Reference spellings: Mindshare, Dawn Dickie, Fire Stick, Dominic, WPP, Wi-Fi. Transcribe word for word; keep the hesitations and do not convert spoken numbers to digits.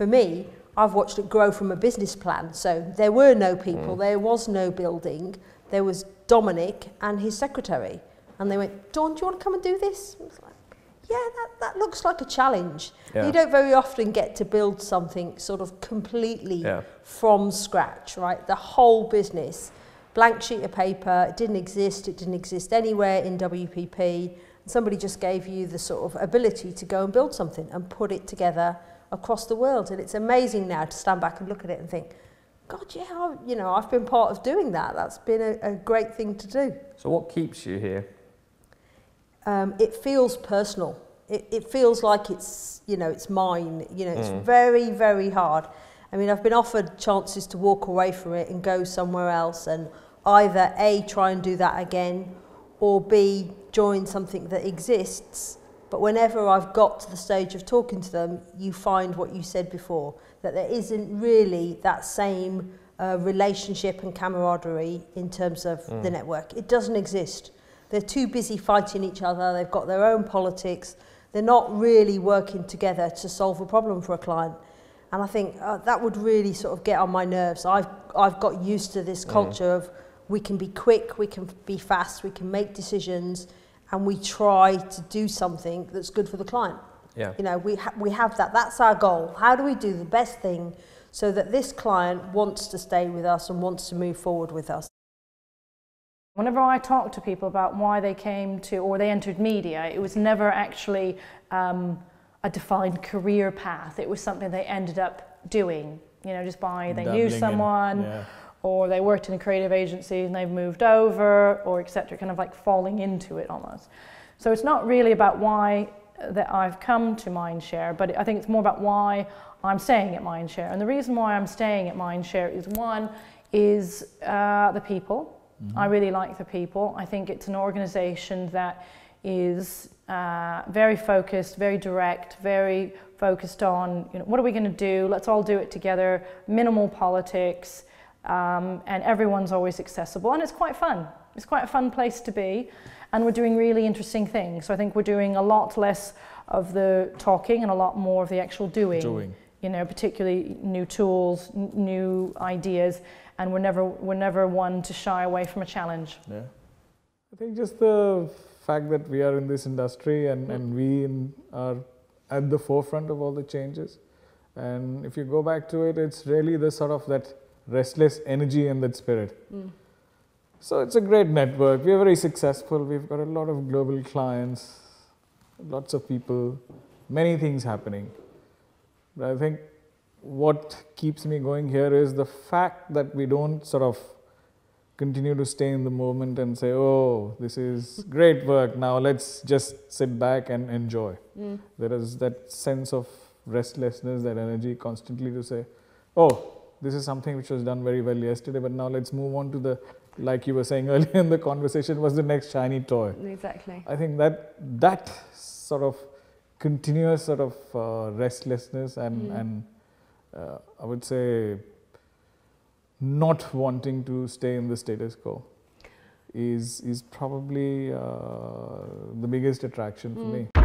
for me, I've watched it grow from a business plan. So there were no people, mm. there was no building, there was Dominic and his secretary. And they went, Dawn, do you want to come and do this? I was like, yeah, that, that looks like a challenge. Yeah. You don't very often get to build something sort of completely yeah. from scratch, right? The whole business, blank sheet of paper, it didn't exist, it didn't exist anywhere in W P P. Somebody just gave you the sort of ability to go and build something and put it together across the world. And it's amazing now to stand back and look at it and think, God, yeah, I, you know, I've been part of doing that. That's been a, a great thing to do. So what keeps you here? Um, it feels personal. It, it feels like it's, you know, it's mine. You know, it's mm. very, very hard. I mean, I've been offered chances to walk away from it and go somewhere else and either A, try and do that again, or B, join something that exists. But whenever I've got to the stage of talking to them, you find what you said before, that there isn't really that same uh, relationship and camaraderie in terms of mm. the network. It doesn't exist. They're too busy fighting each other. They've got their own politics. They're not really working together to solve a problem for a client. And I think uh, that would really sort of get on my nerves. I've, I've got used to this culture mm. of we can be quick, we can be fast, we can make decisions, and we try to do something that's good for the client. Yeah. You know, we, ha we have that, that's our goal. How do we do the best thing so that this client wants to stay with us and wants to move forward with us? Whenever I talk to people about why they came to, or they entered media, it was never actually um, a defined career path. It was something they ended up doing, you know, just by they Doubling knew someone, in, yeah. or they worked in a creative agency and they've moved over, or et cetera, kind of like falling into it almost. So it's not really about why that I've come to Mindshare, but I think it's more about why I'm staying at Mindshare. And the reason why I'm staying at Mindshare is, one, is uh, the people. Mm-hmm. I really like the people. I think it's an organization that is uh, very focused, very direct, very focused on, you know, what are we gonna do? Let's all do it together, minimal politics, Um, and everyone's always accessible, and it's quite fun. It's quite a fun place to be, and we're doing really interesting things. So I think we're doing a lot less of the talking and a lot more of the actual doing. Doing. You know, particularly new tools, n new ideas, and we're never we're never one to shy away from a challenge. Yeah, I think just the fact that we are in this industry and mm. and we in, are at the forefront of all the changes, and if you go back to it, it's really the sort of that restless energy and that spirit. Mm. So it's a great network. We're very successful. We've got a lot of global clients, lots of people, many things happening. But I think what keeps me going here is the fact that we don't sort of continue to stay in the moment and say, oh, this is great work. Now let's just sit back and enjoy. Mm. There is that sense of restlessness, that energy constantly to say, oh, this is something which was done very well yesterday, but now let's move on to the, like you were saying earlier in the conversation, was the next shiny toy. Exactly. I think that that sort of continuous sort of uh, restlessness and, mm. and uh, I would say not wanting to stay in the status quo is, is probably uh, the biggest attraction mm. for me.